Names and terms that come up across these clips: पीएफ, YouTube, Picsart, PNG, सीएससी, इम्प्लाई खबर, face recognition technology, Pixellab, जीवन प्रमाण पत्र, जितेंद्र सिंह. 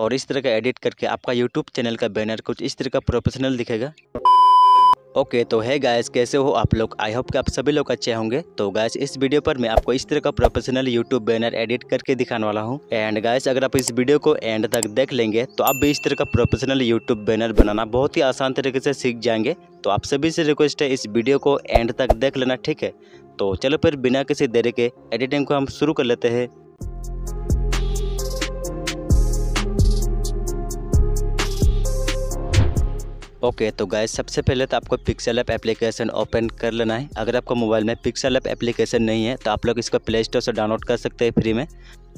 और इस तरह का एडिट करके आपका YouTube चैनल का बैनर कुछ इस तरह का प्रोफेशनल दिखेगा। ओके तो है गाइस, कैसे हो आप लोग? आई होप कि आप सभी लोग अच्छे होंगे। तो गाइस इस वीडियो पर मैं आपको इस तरह का प्रोफेशनल यूट्यूब बैनर एडिट करके दिखाने वाला हूं। एंड गाइस अगर आप इस वीडियो को एंड तक देख लेंगे तो आप भी इस तरह का प्रोफेशनल यूट्यूब बैनर बनाना बहुत ही आसान तरीके से सीख जाएंगे। तो आप सभी से रिक्वेस्ट है इस वीडियो को एंड तक देख लेना, ठीक है? तो चलो फिर बिना किसी देरी के एडिटिंग को हम शुरू कर लेते हैं। ओके तो गाइस सबसे पहले तो आपको पिक्सेलैब एप्लीकेशन ओपन कर लेना है। अगर आपको मोबाइल में पिक्सेलैब एप्लीकेशन नहीं है तो आप लोग इसको प्ले स्टोर से डाउनलोड कर सकते हैं फ्री में।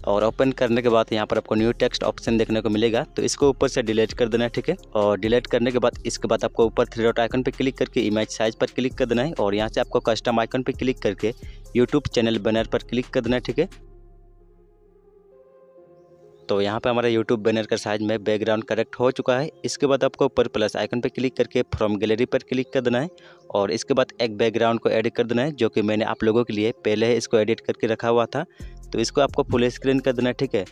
और ओपन करने के बाद यहाँ पर आपको न्यू टेक्स्ट ऑप्शन देखने को मिलेगा, तो इसको ऊपर से डिलीट कर देना है, ठीक है? और डिलीट करने के बाद इसके बाद आपको ऊपर थ्री डॉट आइकन पर क्लिक करके इमेज साइज पर क्लिक कर देना है और यहाँ से आपको कस्टम आइकन पर क्लिक करके यूट्यूब चैनल बैनर पर क्लिक कर देना है, ठीक है? तो यहाँ पे हमारा YouTube बैनर का साइज में बैकग्राउंड करेक्ट हो चुका है। इसके बाद आपको ऊपर प्लस आइकन पे क्लिक करके फ्रॉम गैलरी पर क्लिक कर देना है और इसके बाद एक बैकग्राउंड को ऐड कर देना है, जो कि मैंने आप लोगों के लिए पहले ही इसको एडिट करके रखा हुआ था। तो इसको आपको फुल स्क्रीन कर देना है, ठीक है?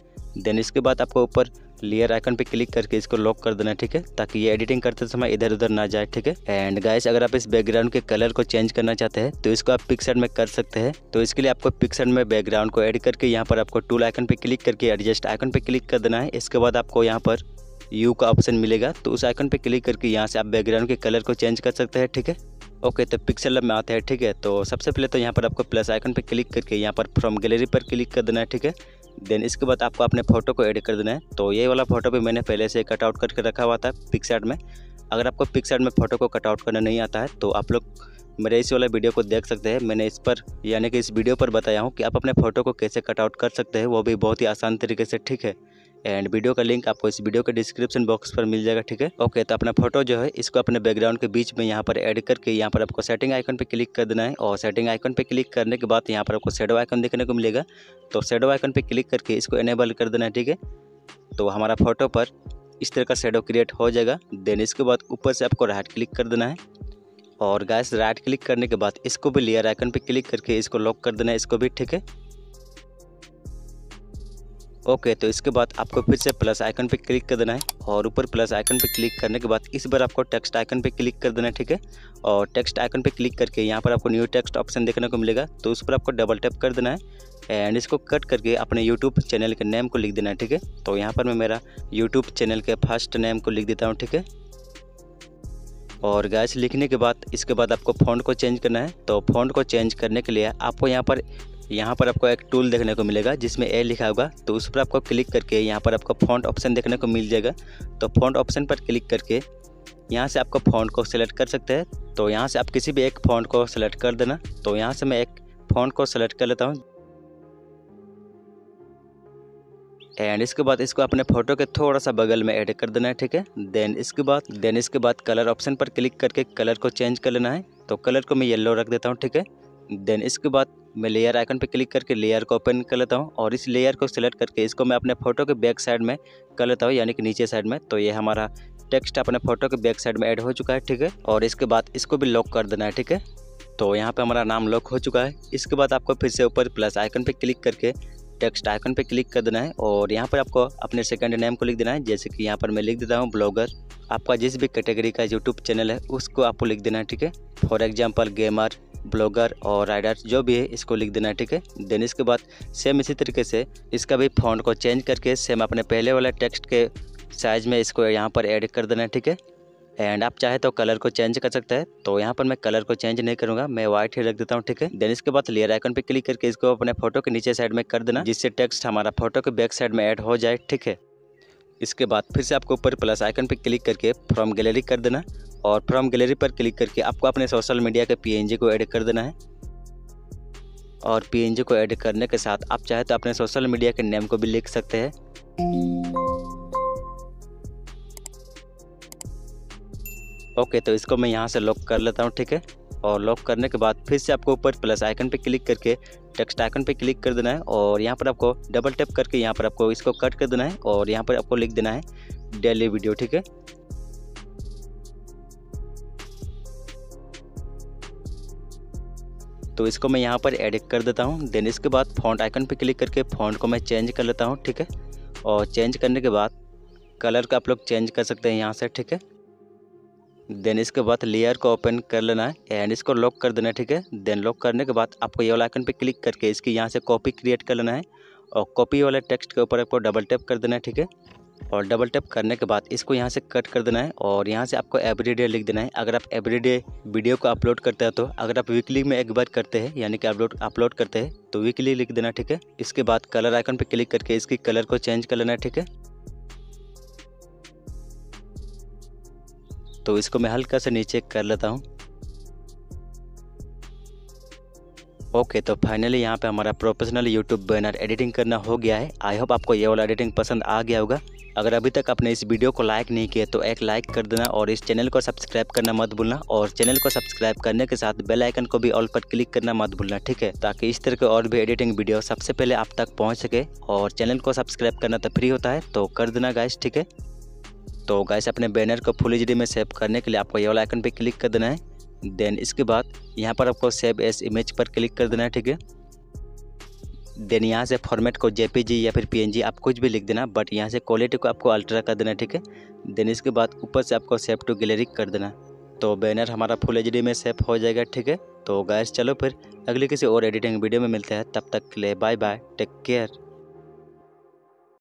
देन इसके बाद आपको ऊपर लेयर आइकन पे क्लिक करके इसको लॉक कर देना है, ठीक है? ताकि ये एडिटिंग करते समय इधर उधर ना जाए, ठीक है? एंड गाइस अगर आप इस बैकग्राउंड के कलर को चेंज करना चाहते हैं तो इसको आप पिक्सर्ट में कर सकते हैं। तो इसके लिए आपको पिक्सर्ट में बैकग्राउंड को ऐड करके यहाँ पर आपको टूल आइकन पे क्लिक करके एडजस्ट आइकन पे क्लिक कर देना है। इसके बाद आपको यहाँ पर यू का ऑप्शन मिलेगा, तो उस आइकन पे क्लिक करके यहाँ से आप बैकग्राउंड के कलर को चेंज कर सकते हैं, ठीक है? ओके तो पिक्सेलैब में आते हैं, ठीक है? तो सबसे पहले तो यहाँ पर आपको प्लस आइकन पे क्लिक करके यहाँ पर फ्रॉम गैलरी पर क्लिक कर देना है, ठीक है? देन इसके बाद आपको अपने फ़ोटो को एडिट कर देना है। तो ये वाला फ़ोटो भी मैंने पहले से कटआउट करके रखा हुआ था पिक्सआर्ट में। अगर आपको पिक्सआर्ट में फ़ोटो को कटआउट करना नहीं आता है तो आप लोग मेरे इस वाला वीडियो को देख सकते हैं। मैंने इस पर यानी कि इस वीडियो पर बताया हूँ कि आप अपने फ़ोटो को कैसे कटआउट कर सकते हैं, वो भी बहुत ही आसान तरीके से, ठीक है? एंड वीडियो का लिंक आपको इस वीडियो के डिस्क्रिप्शन बॉक्स पर मिल जाएगा, ठीक है? ओके तो अपना फोटो जो है इसको अपने बैकग्राउंड के बीच में यहाँ पर ऐड करके यहाँ पर आपको सेटिंग आइकन पे क्लिक कर देना है। और सेटिंग आइकन पे क्लिक करने के बाद यहाँ पर आपको शैडो आइकन देखने को मिलेगा, तो शैडो आइकन पे क्लिक करके इसको एनेबल कर देना है, ठीक है? तो हमारा फोटो पर इस तरह का शैडो क्रिएट हो जाएगा। देन इसके बाद ऊपर से आपको राइट क्लिक कर देना है और गाइस राइट क्लिक करने के बाद इसको भी लेयर आइकन पे क्लिक करके इसको लॉक कर देना है, इसको भी, ठीक है? ओके तो इसके बाद आपको फिर से प्लस आइकन पे क्लिक कर देना है और ऊपर प्लस आइकन पे क्लिक करने के बाद इस बार आपको टेक्स्ट आइकन पे क्लिक कर देना है, ठीक है? और टेक्स्ट आइकन पे क्लिक करके यहाँ पर आपको न्यू टेक्स्ट ऑप्शन देखने को मिलेगा, तो उस पर आपको डबल टैप कर देना है एंड इसको कट करके अपने यूट्यूब चैनल के नेम को लिख देना है, ठीक है? तो यहाँ पर मैं मेरा यूट्यूब चैनल के फर्स्ट नेम को लिख देता हूँ, ठीक है? और गाइस लिखने के बाद इसके बाद आपको फॉन्ट को चेंज करना है। तो फॉन्ट को चेंज करने के लिए आपको यहाँ पर आपको एक टूल देखने को मिलेगा जिसमें ए लिखा होगा, तो उस पर आपको क्लिक करके यहाँ पर आपको फॉन्ट ऑप्शन देखने को मिल जाएगा। तो फॉन्ट ऑप्शन पर क्लिक करके यहाँ से आपको फॉन्ट को सेलेक्ट कर सकते हैं। तो यहाँ से आप किसी भी एक फॉन्ट को सेलेक्ट कर देना। तो यहाँ से मैं एक फॉन्ट को सेलेक्ट कर लेता हूँ एंड इसके बाद इसको अपने फोटो के थोड़ा सा बगल में ऐड कर देना है, ठीक है? देन इसके बाद कलर ऑप्शन पर क्लिक करके कलर को चेंज कर लेना है। तो कलर को मैं येलो रख देता हूँ, ठीक है? देन इसके बाद मैं लेयर आइकन पे क्लिक करके लेयर को ओपन कर लेता हूँ और इस लेयर को सिलेक्ट करके इसको मैं अपने फोटो के बैक साइड में कर लेता हूँ, यानी कि नीचे साइड में। तो ये हमारा टेक्स्ट अपने फोटो के बैक साइड में ऐड हो चुका है, ठीक है? और इसके बाद इसको भी लॉक कर देना है, ठीक है? तो यहाँ पे हमारा नाम लॉक हो चुका है। इसके बाद आपको फिर से ऊपर प्लस आइकन पर क्लिक करके टेक्स्ट आइकन पर क्लिक कर देना है और यहाँ पर आपको अपने सेकंड नेम को लिख देना है, जैसे कि यहाँ पर मैं लिख देता हूँ ब्लॉगर। आपका जिस भी कैटेगरी का यूट्यूब चैनल है उसको आपको लिख देना है, ठीक है? फॉर एग्जाम्पल गेमर, ब्लॉगर और राइडर्स जो भी है इसको लिख देना है, ठीक है? देन इसके बाद सेम इसी तरीके से इसका भी फॉन्ट को चेंज करके सेम अपने पहले वाला टेक्स्ट के साइज में इसको यहाँ पर ऐड कर देना है, ठीक है? एंड आप चाहे तो कलर को चेंज कर सकते हैं। तो यहाँ पर मैं कलर को चेंज नहीं करूँगा, मैं व्हाइट ही रख देता हूँ, ठीक है? देन इसके बाद लेयर आइकन पे क्लिक करके इसको अपने फोटो के नीचे साइड में कर देना, जिससे टेक्स्ट हमारा फोटो के बैक साइड में ऐड हो जाए, ठीक है? इसके बाद फिर से आपको ऊपर प्लस आइकन पे क्लिक करके फ्रॉम गैलरी कर देना और फ्रॉम गैलरी पर क्लिक करके आपको अपने सोशल मीडिया के PNG को ऐड कर देना है। और PNG को ऐड करने के साथ आप चाहे तो अपने सोशल मीडिया के नेम को भी लिख सकते हैं। ओके तो इसको मैं यहाँ से लॉक कर लेता हूँ, ठीक है? और लॉक करने के बाद फिर से आपको ऊपर प्लस आइकन पे क्लिक करके टेक्स्ट आइकन पे क्लिक कर देना है और यहाँ पर आपको डबल टैप करके यहाँ पर आपको इसको कट कर देना है और यहाँ पर आपको लिख देना है डेली वीडियो, ठीक है? तो इसको मैं यहाँ पर एडिट कर देता हूँ। देन इसके बाद फॉन्ट आइकन पे क्लिक करके फॉन्ट को मैं चेंज कर लेता हूँ, ठीक है? और चेंज करने के बाद कलर का आप लोग चेंज कर सकते हैं यहाँ से, ठीक है। देन इसके बाद लेयर को ओपन कर लेना है एंड इसको लॉक कर देना है, ठीक है। देन लॉक करने के बाद आपको ये वाला आइकन पे क्लिक करके इसकी यहाँ से कॉपी क्रिएट कर लेना है और कॉपी वाले टेक्स्ट के ऊपर आपको डबल टैप कर देना है, ठीक है। और डबल टैप करने के बाद इसको यहाँ से कट कर देना है और यहाँ से आपको एवरीडे लिख देना है। अगर आप एवरीडे वीडियो को अपलोड करते हैं तो, अगर आप वीकली में एक बार करते हैं यानी कि अपलोड करते हैं तो वीकली लिख देना, ठीक है। इसके बाद कलर आइकन पर क्लिक करके इसकी कलर को चेंज कर लेना है, ठीक है। तो इसको मैं हल्का से नीचे कर लेता हूँ। ओके, तो फाइनली यहाँ पे हमारा प्रोफेशनल यूट्यूब बैनर एडिटिंग करना हो गया है। आई होप आपको ये वाला एडिटिंग पसंद आ गया होगा। अगर अभी तक आपने इस वीडियो को लाइक नहीं किया तो एक लाइक कर देना और इस चैनल को सब्सक्राइब करना मत भूलना, और चैनल को सब्सक्राइब करने के साथ बेल आइकन को भी ऑल पर क्लिक करना मत भूलना, ठीक है, ताकि इस तरह के और भी एडिटिंग वीडियो सबसे पहले आप तक पहुँच सके। और चैनल को सब्सक्राइब करना तो फ्री होता है, तो कर देना गाइस, ठीक है। तो गाइस अपने बैनर को फुल एचडी में सेव करने के लिए आपको ये वाला आइकन पे क्लिक कर देना है। देन इसके बाद यहाँ पर आपको सेव एज इमेज पर क्लिक कर देना है, ठीक है। देन यहाँ से फॉर्मेट को जेपीजी या फिर पीएनजी आप कुछ भी लिख देना, बट यहाँ से क्वालिटी को आपको अल्ट्रा कर देना, ठीक है। देन इसके बाद ऊपर से आपको सेव टू गैलरी कर देना, तो बैनर हमारा फुल एचडी में सेव हो जाएगा, ठीक है। तो गाइस चलो फिर अगले किसी और एडिटिंग वीडियो में मिलते हैं, तब तक के लिए बाय बाय, टेक केयर।